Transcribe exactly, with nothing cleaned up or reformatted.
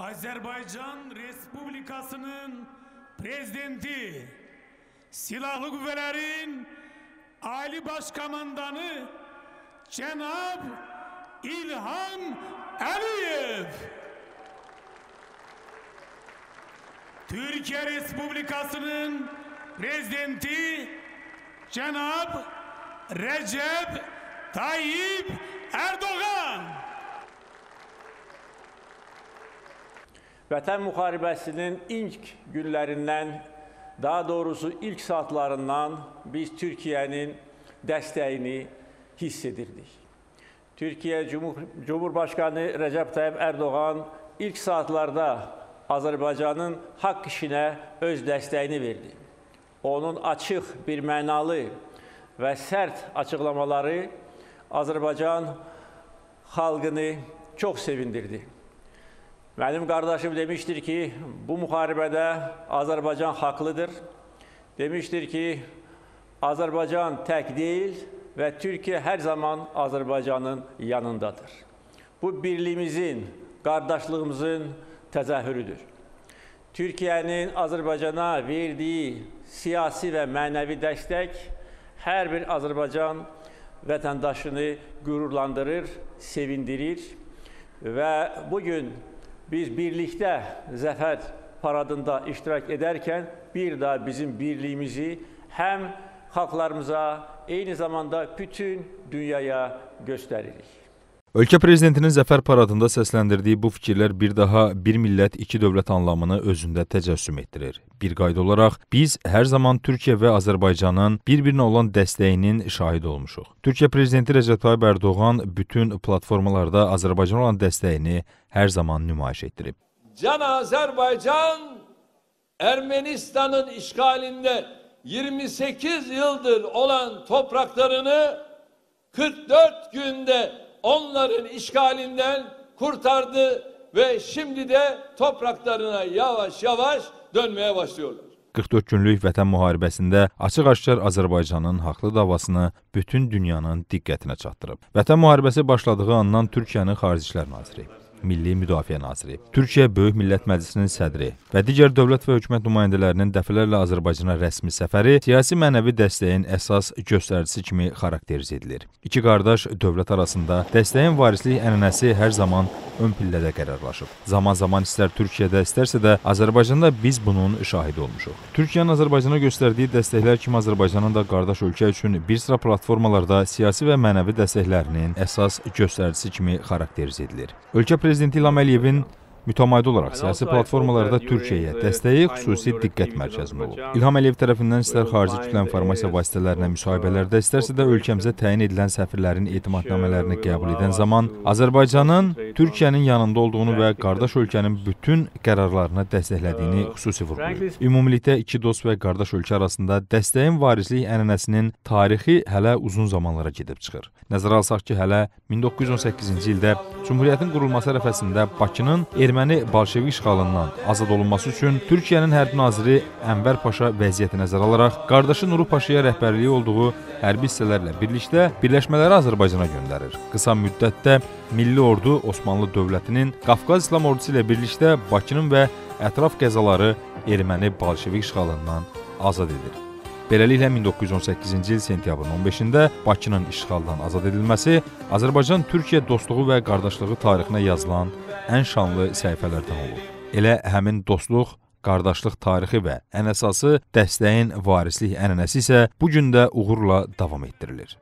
Azerbaycan Respublikası'nın prezidenti, Silahlı Kuvvetlerin Ali Başkomandanı Cenab İlham Aliyev, Türkiye Respublikası'nın prezidenti Cenab Recep Tayyip Erdoğan. Vətən müharibəsinin ilk günlərindən, daha doğrusu ilk saatlarından biz Türkiye'nin desteğini hissedirdik. Türkiye Cumhur Cumhurbaşkanı Recep Tayyip Erdoğan ilk saatlarda Azerbaycan'ın hak işine öz desteğini verdi. Onun açık, bir mənalı ve sert açıklamaları Azerbaycan halkını çok sevindirdi. Benim kardeşim demiştir ki, bu muharibede Azerbaycan haklıdır. Demiştir ki, Azerbaycan tek değil ve Türkiye her zaman Azerbaycan'ın yanındadır. Bu birliğimizin, kardeşliğimizin tezahürüdür. Türkiye'nin Azerbaycan'a verdiği siyasi ve manevi destek her bir Azerbaycan vatandaşını gururlandırır, sevindirir ve bugün biz birlikte zafer paradında iştirak ederken bir daha bizim birliğimizi hem halklarımıza, aynı zamanda bütün dünyaya gösteririk. Ölkə prezidentinin zəfər paradında səsləndirdiyi bu fikirlər bir daha bir millət, iki dövlət anlamını özündə təcəssüm etdirir. Bir qayda olaraq biz hər zaman Türkiyə və Azərbaycanın bir-birinə olan dəstəyinin şahid olmuşuq. Türkiyə prezidenti Recep Tayyip Erdoğan bütün platformalarda Azərbaycana olan dəstəyini hər zaman nümayiş etdirib. Can Azərbaycan Ermenistan'ın işgalinde yirmi sekiz yıldır olan topraklarını kırk dört günde onların işgalinden kurtardı ve şimdi de topraklarına yavaş yavaş dönmeye başlıyorlar. kırk dört günlük vətən müharibəsində açıq-aşkar Azərbaycanın haqlı davasını bütün dünyanın diqqətinə çatdırıb. Vətən müharibəsi başladığı andan Türkiyənin Xarici İşlər Naziri, Milli Müdafiə Naziri, Türkiyə Böyük Millət Məclisinin sədri və digər dövlət və hökumət nümayəndələrinin dəfələrlə Azərbaycana rəsmi səfəri siyasi-mənəvi dəstəyin əsas göstəricisi kimi xarakteriz edilir. İki qardaş dövlət arasında dəstəyin varislik ənənəsi hər zaman ön pillədə qərarlaşıb. Zaman-zaman istər Türkiyədə, istərsə də Azərbaycanda biz bunun şahidi olmuşuq. Türkiyənin Azərbaycana göstərdiyi dəstəklər kimi Azərbaycanın da qardaş ölkə üçün bir sıra platformalarda siyasi və mənəvi dəstəklərinin əsas göstəricisi kimi xarakteriz edilir. Ölkə Prezidenti İlham Aliyevin mütəmadi olaraq siyasi platformalarda Türkiyəyə dəstəyi xüsusi diqqət mərkəzində olub. İlham Aliyev tərəfindən istər xarici kütlə informasiya vasitələrinə müsahibələrdə, istərsə də ölkəmizə təyin edilən səfirlərin etimadnamələrini qəbul edən zaman Azərbaycanın Türkiyənin yanında olduğunu və qardaş ölkənin bütün qərarlarına dəstəklədiyini xüsusi vurğulayıb. Ümumilikdə iki dost və qardaş ölkə arasında dəstəyin varislik ənənəsinin tarixi hələ uzun zamanlara gedib çıxır. Nəzərə alsaq ki, hələ min doqquz yüz on səkkizinci ildə Cümhuriyyətin qurulması ərəfəsində Bakının erməni bolşevik işğalından azad olunması üçün Türkiyənin hərbi naziri Enver Paşa vəziyyəti nəzərə alaraq qardaşı Nuru Paşa'ya rəhbərliyi olduğu hərbi hissələrlə birlikdə birləşmələri Azərbaycana göndərir. Qısa müddətdə Milli Ordu Osmanlı Dövlətinin Qafqaz İslam Ordusu ilə birlikdə Bakının və ətraf qəzaları erməni bolşevik işğalından azad edilir. Beləliklə min doqquz yüz on səkkizinci il sentyabrın on beşində Bakının işğaldan azad edilməsi Azərbaycan-Türkiyə dostluğu və qardaşlığı tarixinə yazılan ən şanlı səhifələrdən olur. Elə həmin dostluq, qardaşlıq tarixi və ən əsası dəstəyin varislik ənənəsi isə bu gün də uğurla davam etdirilir.